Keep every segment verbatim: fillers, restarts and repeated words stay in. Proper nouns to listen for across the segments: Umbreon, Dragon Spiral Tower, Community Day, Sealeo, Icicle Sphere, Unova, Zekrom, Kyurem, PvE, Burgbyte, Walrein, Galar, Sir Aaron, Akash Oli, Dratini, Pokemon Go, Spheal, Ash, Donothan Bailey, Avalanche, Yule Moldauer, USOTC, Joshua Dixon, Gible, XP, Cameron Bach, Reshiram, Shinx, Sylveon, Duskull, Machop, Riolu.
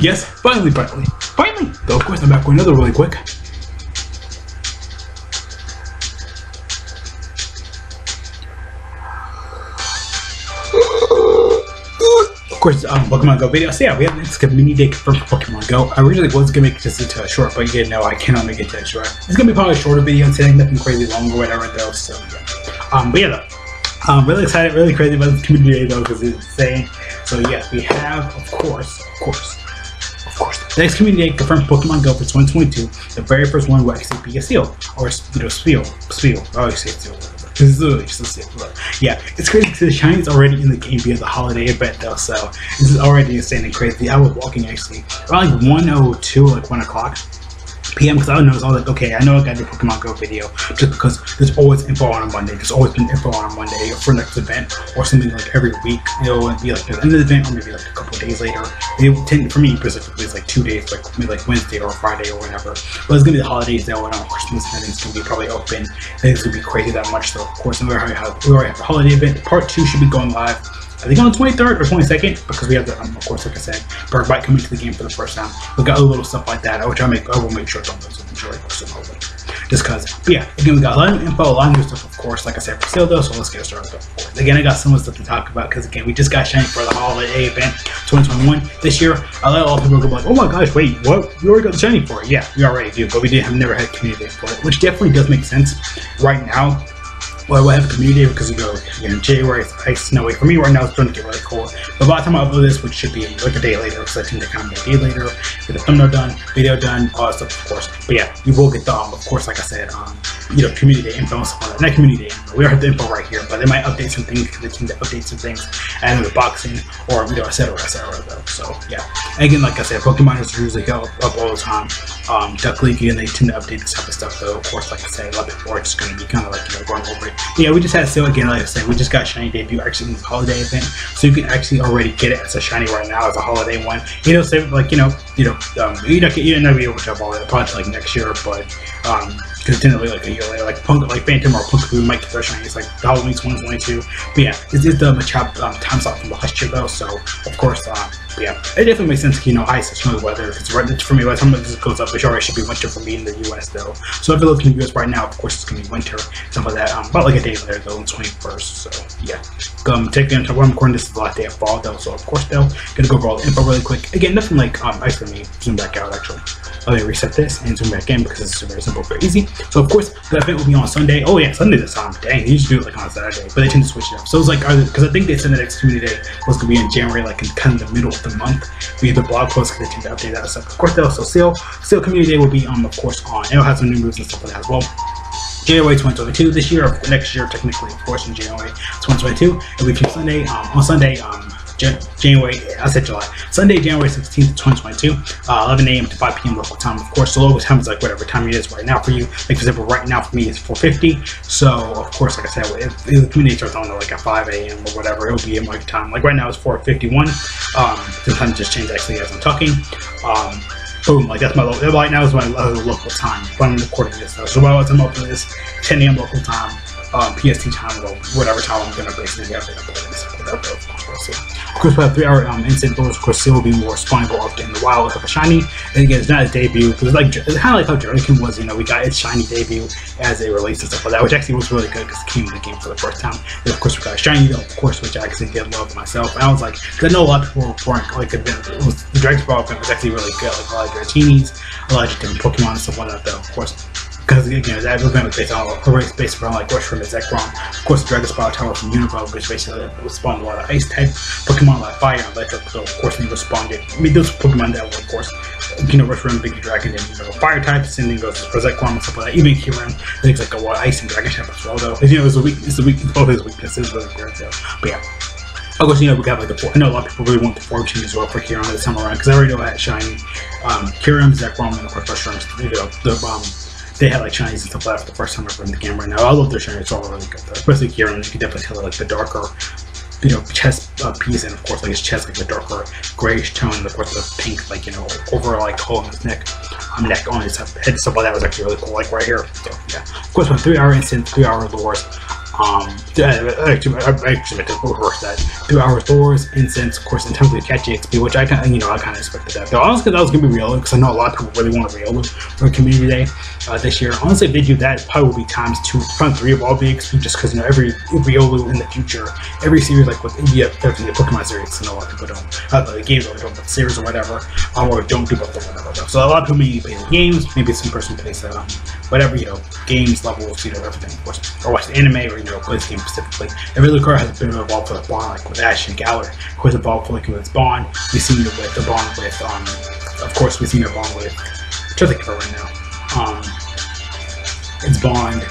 yes, finally, finally, finally! Though of course I'm back with another really quick. Of course, um, Pokemon Go video. So yeah, we have this mini day for Pokemon Go. I originally was gonna make this into a short, but you yeah, know I cannot make it that short. It's gonna be probably a shorter video and saying nothing crazy long or whatever though. So yeah. Um, but yeah, though, I'm really excited, really crazy about this community though because it's insane. So yeah, we have, of course, of course, of course, the next community day confirmed Pokemon Go for twenty twenty-two. The very first one will actually be a Seal or you know Spheal, Spheal. I always say Seal. This is literally just a Seal. Yeah, it's crazy because the Shiny's already in the game via the holiday event though, so this is already insane and crazy. I was walking actually around like one oh two, like one o'clock p m because I don't know, it's all like, okay, I know I got the Pokemon Go video just because there's always info on a Monday. There's always been info on a Monday for next event or something like every week. It'll be like the end of the event or maybe like a couple of days later. It tend, for me specifically, it's like two days, like maybe like Wednesday or Friday or whatever. But it's gonna be the holidays though, and on Christmas and everything's gonna be probably open. I think it's gonna be crazy that much. So of course, we already have we already have the holiday event. Part two should be going live, I think, on the twenty-third or twenty-second, because we have the, um, of course, like I said, Burgbyte coming to the game for the first time. We got a little stuff like that, which I make, I will make sure to enjoy just because. But yeah, again, we got a lot of info, a lot of new stuff, of course, like I said, for sale though, so let's get started. Of course, again, I got so much stuff to talk about because again, we just got Shiny for the holiday event twenty twenty-one this year. I let a lot of people go like, oh my gosh, wait, what? We already got the Shiny for it. Yeah, we already do, but we didn't have never had community day for it, which definitely does make sense right now. Well, we'll have a community because we go, you know, January it's ice snowy. For me right now, it's going to get really cold. But by the time I upload this, which should be like a day later, because I tend to kind of be a day later, get the thumbnail done, video done, all that stuff, of course. But yeah, you will get the, um, of course, like I said, um, you know, community day info and stuff like that. Not community day info. We already have the info right here, but they might update some things because they tend to update some things and the boxing or, you know, et cetera, et cetera, though. So yeah. And again, like I said, Pokemoners usually go up, up all the time. Um, Duck League, again, they tend to update this type of stuff, though. Of course, like I said, a lot before it's going to be kind of like, you know, going over it. Yeah, we just had Seal again, like I said, we just got Shiny debut actually in the holiday event, so you can actually already get it as a Shiny right now as a holiday one. You know, save like you know, you know, um, you don't get you never be able to have all that probably like next year, but um, because it's like a year later, like Punk, like Phantom or Punk, we might get their Shiny. It's like the Halloween twenty twenty-two, but yeah, this is the Machop um, time slot from last year though, so of course, um, yeah, it definitely makes sense. You know, ice, it's snowy weather. It's right for me. By the time this goes up, it already should be winter for me in the U S though. So if you're looking in the U S right now, of course, it's gonna be winter, stuff like that. Um, About like a day later though, on the twenty-first, so yeah. Um, take them to one corner. This is the last day of fall though, so of course though, gonna go over all the info really quick. Again, nothing like um, ice for me. Zoom back out actually. Let me reset this and zoom back in because it's very simple, very easy. So of course, the event will be on Sunday. Oh yeah, Sunday this time. Dang, they used to do it like on Saturday, but they tend to switch it up. So it's like because I think they said the next community day was gonna be in January, like in kind of the middle of the month. We have the blog post because they tend to update that stuff. Of course though, so Seal, Seal community day will be um, of course on. It'll have some new moves and stuff like that as well. January twenty twenty-two this year, or next year technically, of course, in January twenty twenty-two. It'll be from Sunday, um, on Sunday, um, January, I said July, Sunday, January sixteenth, twenty twenty-two, uh, eleven a m to five p m local time, of course. So local time is like whatever time it is right now for you. Like for example, right now for me it's four fifty. So of course, like I said, if, if the community starts on like at five a m or whatever, it'll be in my time. Like right now it's four fifty-one. Um, the time just changed actually as I'm talking. Um, Boom, like that's my local, right now is my uh, local time when I'm recording this though. So while I'm uploading this, ten a m local time, um, P S T time, or whatever time I'm gonna basically have to upload this. Of course, we have three hour um, instant bonus. Of course, Seal will be more spawnable often in the wild of a Shiny. And again, it's not his debut, because like, it's kind of like how Dragon was, you know, we got its Shiny debut as a release and stuff like that, which actually was really good because it came in the game for the first time. And of course, we got Shiny, though, of course, which I actually did love myself. And I was like, I know a lot of people were pouring, like, it was, the Dragon Spiral Tower was actually really good, like a lot of Dratinis, a lot of different Pokemon and stuff like that, though, of course. Because again, that event was based on a race based around like Reshiram and Zekrom. Of course, the Dragon Spiral Tower from Unova, which basically spawned a lot of ice type Pokemon like Fire and Electric. So of course, they responded. I mean, those Pokemon that were, of course, you know, Reshiram, Big Dragon, and you know, Fire types, and then goes for Zekrom and stuff like that. Even Kyurem, things like a lot of ice and Dragon type as well. Though, you know, it's a weak, it's a weak, both his weaknesses really great though. But yeah. Of course, you know, we got like the four. I know a lot of people really want the fortune as well for Kyurem this time around because I already know I had Shiny, um, Kyurem, Zekrom, and of course, Reshiram, you know, the um. They had like Shinies and stuff like that for the first time ever in the game right now. I love their Shinies, it's all really good though. Especially Kyurem, you can definitely tell like the darker, you know, chest uh, piece, and of course like his chest, like the darker grayish tone, and of course the pink, like, you know, over like hole in his neck, um, neck on his head, stuff like that was actually really cool, like right here. So yeah, of course, my three hour instant, three hour lures. Um, I actually meant to reverse that. Through our stores, incense, of course, and tons of catchy X P, which I kind of, you know, I kind of expected that. Though honestly, that was gonna be Riolu, because I know a lot of people really want a Riolu for Community Day uh, this year. Honestly, if they do that, it probably will be times two, front three of all the X P, just because you know every Riolu in the future, every series like with India, definitely the Pokemon series, and a lot of people don't, uh, the games or don't, but series or whatever, um, or don't do both or whatever. Though. So a lot of people maybe play the games, maybe some person plays um, whatever, you know, games, levels, you know, everything, of course, or watch the anime or you know plays the game specifically. Every Lucario has been involved with a bond, like with Ash and Galar, who is involved like with Bond. We've seen it with the bond with um, of course we've seen it bond with which I think about right now. Um, it's Bond.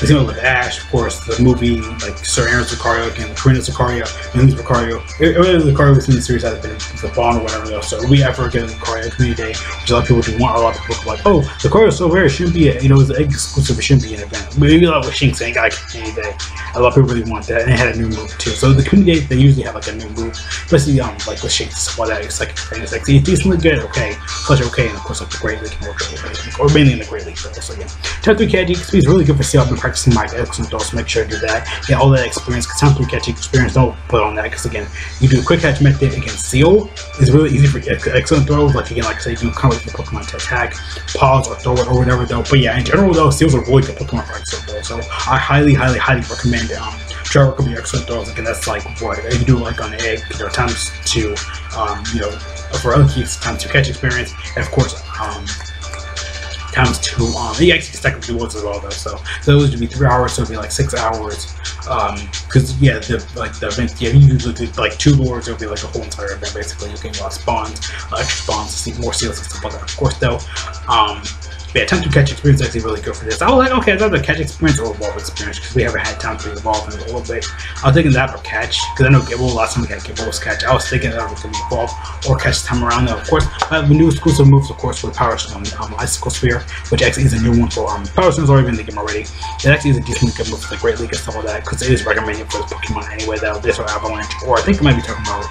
We've seen it with Ash, of course, the movie, like Sir Aaron's Lucario, again, Korrina's Lucario, Lucario, Lucario. Every Lucario within the series has been the Bond or whatever else. So we ever get a Lucario Community Day, which a lot of people do want. A lot of people are like, oh, Lucario's so rare, it shouldn't be a, you know, it's an exclusive, it shouldn't be an event. Maybe a lot of Shinx ain't got a Community Day. A lot of people really want that, and it had a new move too. So the Community Day, they usually have like a new move, especially um, like with Shinx and stuff like that. It's like, it's like, see, it's decently good, okay, plus okay, and of course like the Great League, more League, or mainly in the Great League, so yeah. Chapter K G X P is really good for Sealeo. Practicing my X and those, make sure to do that. Get all that experience, because time to catch experience, don't put on that, because again, you do a quick catch method against Seal. It's really easy for excellent throws, like again, like I said, you can kind of like the Pokemon to attack, pause, or throw it, or whatever though. But yeah, in general though, Seal's a really good Pokemon for excellent throws, so I highly, highly, highly recommend it. Um, try to recommend your excellent throws, again, that's like what, if you do like on the egg, you know, times two, um, you know, for other keys, times two catch experience, and of course, um, times two on. Um, yeah, actually technically was as well though, so those would be three hours, so it'd be like six hours. Um, because yeah, the like the event, yeah, you usually do like two lords, it'll be like a whole entire event basically. You can uh, spawns, uh, extra spawns, see more seals and stuff like that. Of course though, um. Yeah, time to catch experience is actually really good for this. I was like, okay, that's either catch experience or evolve experience, because we haven't had time to evolve in a little bit. I was thinking that or catch, because I know Gible, last time we had Gible was catch. I was thinking that was going to evolve or catch time around. Now, of course, I have new exclusive moves, of course, with Power Stone, um, Icicle Sphere, which actually is a new one for um, Power Stone's already been in the game already. It actually is a decent good move for the Great League and stuff like that, because it is recommended for the Pokemon anyway, though, this or Avalanche, or I think it might be talking about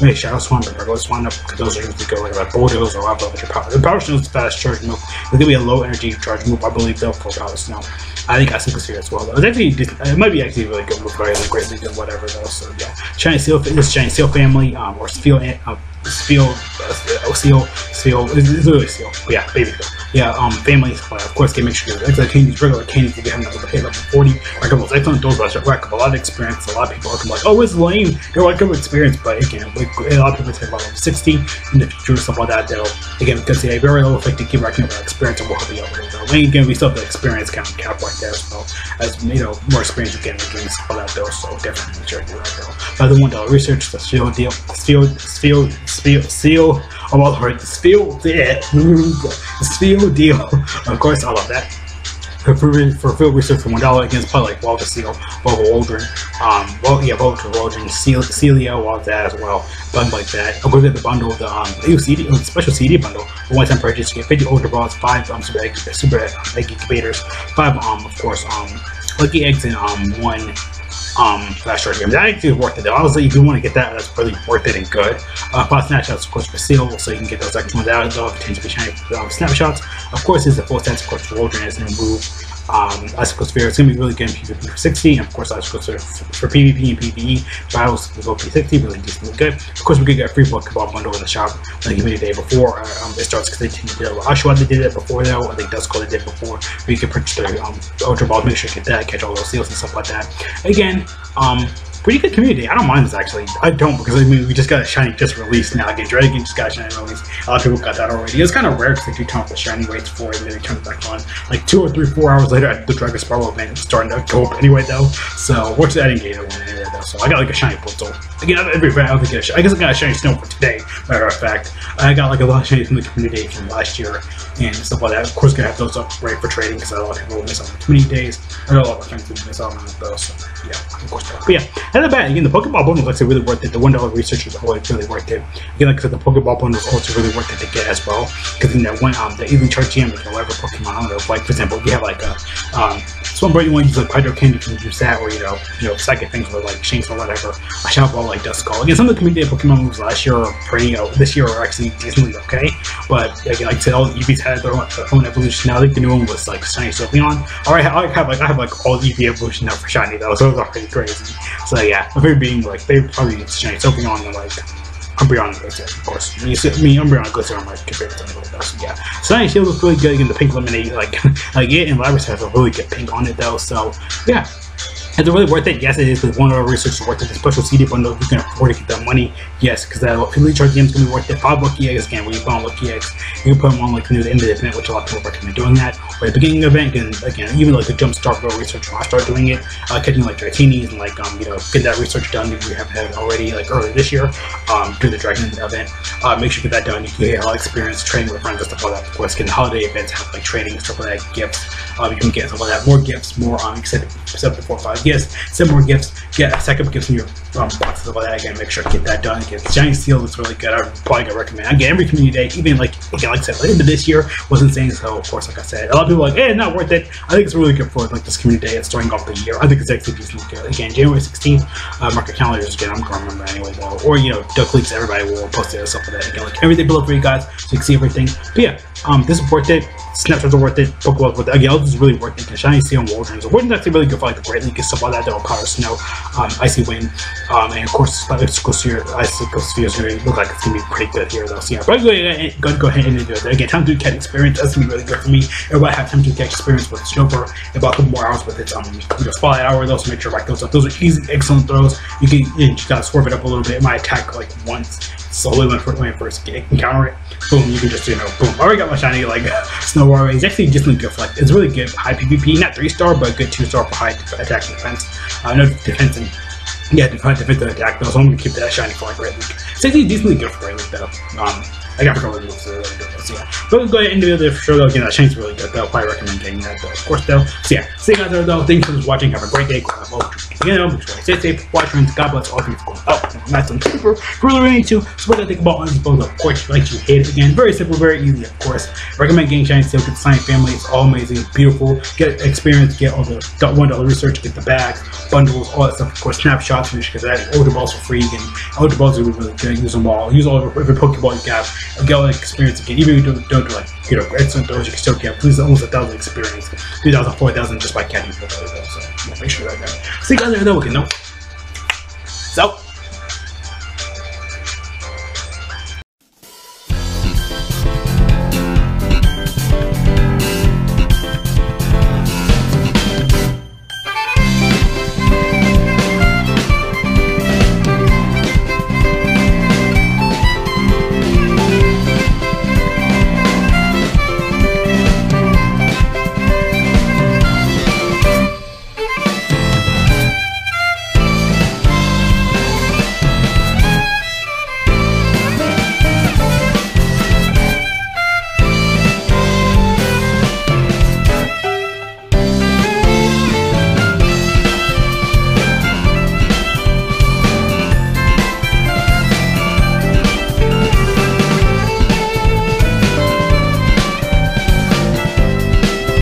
maybe Shadow Swan or Regular Swan up, because those are usually good, like, like Bulldoze or whatever. Your Power, the Power Stone is a fast charge move. It's gonna be a low energy charge move, I believe, though, for Power Stone. I think Icicle Sphere as well, though. It's actually, it might be actually a really good move for like Great League or whatever, though. So yeah, Shiny Seal, this Shiny Seal family, um, or Spheal, uh, Spheal, uh, Seal, Seal, it's, it's really Seal, but yeah, baby Seal. Yeah, um, family supply, of course, can make sure you're regular candies, regular candies, if you haven't overpaid level forty, like almost excellent those rush, rack up a lot of experience. A lot of people are like, oh, it's lame, they're like good experience, but again, a lot of people take level sixty, and if you do something like that, though, again, because they very low effect to keep racking up that experience, and we'll help you out with it. And again, we still have the experience count cap right there as well, as, you know, more experience you get in the games, all that, though, so definitely make sure you do that, though. Another one, though, research the Spheal deal, Spheal, Spheal, Spheal, Seal, oh, well, right, the Spheal, yeah, the Spheal deal. Of course, I love that. For for field research for one dollar against probably like Walter Seal, Walrein, um, well yeah, Walter Walrein, Sealeo, all that as well, bundle like that. Of course, the bundle, the um, C D, the special C D bundle, one-time purchase, you get fifty older balls, five um super egg, super egg incubators, five um of course um lucky eggs and um one. Um, flash charge game. That actually is worth it though. Honestly, if you want to get that, that's really worth it and good. Uh, five snapshots, of course, for Seal, so you can get those extra ones out of potentially shiny um, snapshots. Of course, is the full sense, of course, for Walrein is a new move. Um, Icicle Sphere is going to be really good in PvP for sixty, and of course, Icicle Sphere for PvP and PvE battles will be sixty, really decently good. Of course, we could get a free Pokeball bundle in the shop like the day before. Uh, um, it starts because they didn't do it with Ashwa, they did it before though, I think Duskull they did before. We could purchase the um, Ultra Balls, make sure you get that, catch all those seals and stuff like that. Again, um, pretty good community. I don't mind this actually. I don't because I mean we just got a shiny just released now. Again, Dragon just got a shiny release. A lot of people got that already. It's kind of rare because they do turn off the shiny waits for it and then they turn it back on like two or three, four hours later at the Dragon Spiral event starting to go up anyway though. So watch that engage one anyway though. So I got like a shiny portal. Again, I don't think I sh I guess I got a shiny snow for today. Matter of fact, I got like a lot of shiny from the community from last year and stuff like that. Of course, gonna have those up right for trading because a lot of people will miss out on twenty days. I know a lot of friends will miss out on those. So yeah, of course. But yeah. And the bad, again, the Pokeball bundle is actually really worth it. The one dollar research is always really worth it. Again, like I said, the Pokeball bundle is also really worth it to get as well. Because in that one, um, they even charge you with whatever Pokemon, I don't know, like, for example, if you have like a, um, Umbreon, you want to use like Hydro Candy, you can use that, or you know, you know, psychic things with like Shinx or whatever, I shop all like Duskull. Again, some of the community Pokemon moves last year or pretty, you know, this year are actually decently okay, but again, like to all U Vs had their own, their own evolution. Now I think the new one was like Shiny Sylveon. Alright, I have like I have like all U V evolution now for Shiny though, so it was already crazy. So yeah, my favorite being like they probably use Shiny Sylveon and like Umbreon goes there, of course. I mean, I mean Umbreon goes there on my favorite thing like that, so yeah. Shiny Shield was really good, again the pink lemonade, like like it and Lapras has a really good pink on it though, so yeah. Is it really worth it? Yes, it is, because one of our research is worth it. The special C D bundle, if you can afford to get that money, yes, because that really charge game is going to be worth it. five Lucky Eggs, again, when you put on Lucky Eggs, you can put them on like near the end of the event, which a lot of people recommend doing that. Or at the beginning of the event, and again, even like the Jumpstart Real Research, when I start doing it, uh, catching like Dratinis and like, um, you know, get that research done if you haven't had it already, like earlier this year, um, do the Dragon event. Uh, make sure you get that done. You can get a lot of experience, training with friends and stuff like that. Of course, getting holiday events, have like training, stuff like that, gifts. Uh, you can get stuff like that, more gifts, more, um, except, except for four or five. Yes, send more gifts, get a stack of gifts in your um, boxes about that again, make sure to get that done. Again, Shiny Seal looks really good. I would probably gonna recommend again every community day, even like again, like I said, later this year was insane, so of course like I said, a lot of people are like, eh, not worth it. I think it's really good for like this community day, it's starting off the year. I think it's actually decent good. Again, January sixteenth, uh, mark your calendars again, I'm gonna remember anyway though. Or you know, Duck Leaks, everybody will post their stuff for that again, like everything below for you guys, so you can see everything. But yeah, um this is worth it, snapshots are worth it, Pokeballs worth it, again all this is really worth it. Shiny Seal and Walrein. So Walrein's actually really good for like the Great League and stuff like that, that'll power snow, um, Icy Wind, um, and of course the Icicle Sphere is going to look like it's going to be pretty good here though, so yeah, but I'm going to go ahead and do it. Again, time to catch experience, that's going to be really good for me. Everybody have time to catch experience with its snowboard, about a couple more hours with its um, you know, spotlight hour though, so make sure to rack those up. Those are easy, excellent throws, you can, you know, just gotta swerve it up a little bit, it might attack like once, slowly when first, when first encounter it, boom, you can just, you know, boom, I already got my shiny like snow already. It's actually just really good for like, it's really good for high PvP, not three star, but a good two star for high attack and defense. Uh, no defense and yeah, defense and attack though, so I'm gonna keep that shiny for like Great League. It's actually decently good for Great League though. Um, I gotta go with it, so really good, so yeah. But we'll go ahead and do the show though, again that shine's really good though, probably recommend getting that though, of course though. So yeah, see you guys there though, thanks for watching, have a great day, glad I'm over, you know, make sure you stay safe, watch friends, God bless all things going up, and that's on super, really really to, so what I think about on these photos, of course, like you hate it again, very simple, very easy of course, recommend getting Shiny Seal, get the Shiny Family, it's all amazing, beautiful, get experience, get all the one dollar research, get the bags, bundles, all that stuff, of course, snapshots, because that older balls for free, and older balls are really good, use them all, use all of every Pokeball you got, get all that experience again, even if you don't, don't do like, you know, excellent throws, you can still get at least almost a thousand experience, two thousand, four thousand just by catching for those, so yeah, make sure that guy. See you guys there though, okay, no. So.